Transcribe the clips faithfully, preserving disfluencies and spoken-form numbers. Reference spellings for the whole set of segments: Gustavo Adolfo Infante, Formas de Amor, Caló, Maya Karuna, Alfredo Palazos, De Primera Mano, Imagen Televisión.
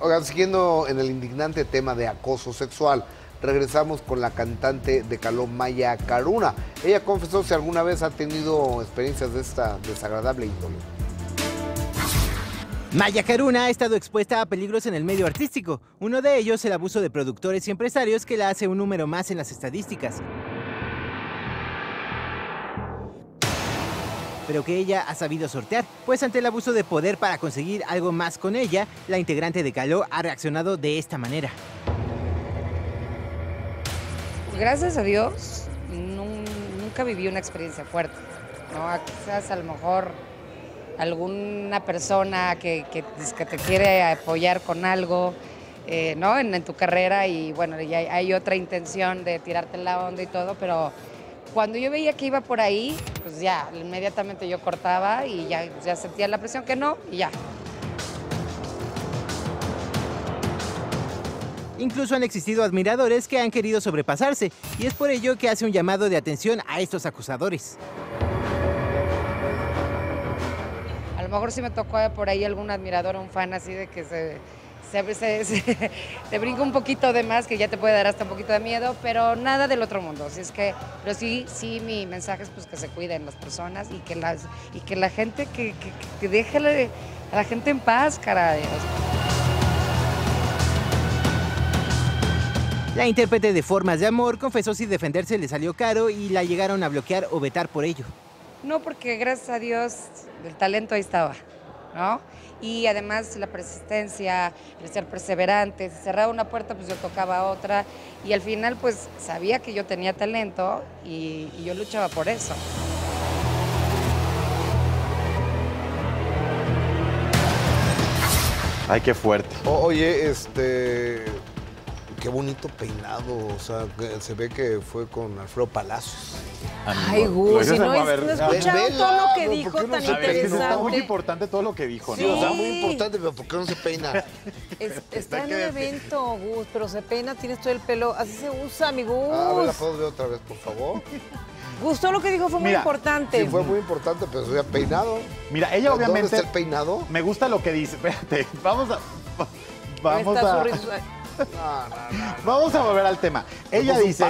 Oigan, siguiendo en el indignante tema de acoso sexual, regresamos con la cantante de Caló, Maya Karuna. Ella confesó si alguna vez ha tenido experiencias de esta desagradable índole. Maya Karuna ha estado expuesta a peligros en el medio artístico. Uno de ellos, el abuso de productores y empresarios, que la hace un número más en las estadísticas. Pero que ella ha sabido sortear, pues ante el abuso de poder para conseguir algo más con ella, la integrante de Caló ha reaccionado de esta manera. Gracias a Dios, no, nunca viví una experiencia fuerte, ¿no? Quizás a lo mejor alguna persona que, que, que te quiere apoyar con algo, eh, ¿no? En, en tu carrera, y bueno, y hay, hay otra intención de tirarte la onda y todo, pero cuando yo veía que iba por ahí, pues ya, inmediatamente yo cortaba y ya, ya sentía la presión que no, y ya. Incluso han existido admiradores que han querido sobrepasarse, y es por ello que hace un llamado de atención a estos acusadores. A lo mejor sí me tocó por ahí algún admirador o un fan así de que se, se, se, se te brinca un poquito de más, que ya te puede dar hasta un poquito de miedo, pero nada del otro mundo. Así es que, pero sí, sí, mi mensaje es pues que se cuiden las personas y que, las, y que la gente, que, que, que déjale a la gente en paz, caray. La intérprete de Formas de Amor confesó si defenderse le salió caro y la llegaron a bloquear o vetar por ello. No, porque gracias a Dios el talento ahí estaba, ¿no? Y además la persistencia, el ser perseverante, si cerraba una puerta pues yo tocaba otra, y al final pues sabía que yo tenía talento y, y yo luchaba por eso. Ay, qué fuerte. Oye, este... qué bonito peinado, o sea, se ve que fue con Alfredo Palazos. Ay, Gus, si no, no he escuchado todo lo que dijo tan interesante. Es que está muy importante todo lo que dijo, ¿no? Sí. Está muy importante, pero ¿por qué no se peina? Es, está en un evento, Gus, pero se peina, tienes todo el pelo, así se usa, mi Gus. A ver, ¿la puedo ver otra vez, por favor? Gus, todo lo que dijo fue Mira, muy importante. Sí, fue muy importante, pero se había peinado. Mira, ella obviamente... ¿Dónde está el peinado? Me gusta lo que dice, espérate, vamos a... Vamos a... No, no, no, Vamos a volver al tema. Ella dice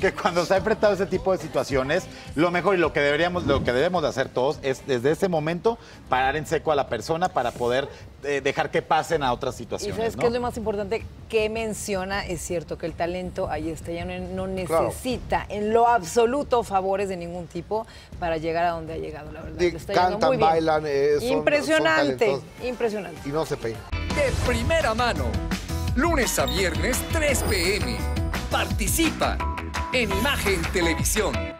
que cuando se ha enfrentado ese tipo de situaciones, lo mejor y lo que deberíamos, lo que debemos de hacer todos es desde ese momento parar en seco a la persona para poder eh, dejar que pasen a otras situaciones. ¿Y sabes ¿no? qué es lo más importante que menciona? Es cierto que el talento ahí está, ya no, no necesita claro. en lo absoluto favores de ningún tipo para llegar a donde ha llegado, la verdad. Está cantan, muy bien. bailan, eh, son, impresionante, son impresionante. Y no se peina. De primera mano. Lunes a viernes, tres p m Participa en Imagen Televisión.